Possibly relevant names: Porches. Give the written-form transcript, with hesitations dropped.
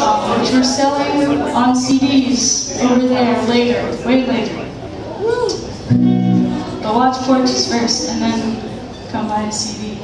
stuff, which we're selling on CDs over there later, way later. But watch Porches first and then come buy a CD.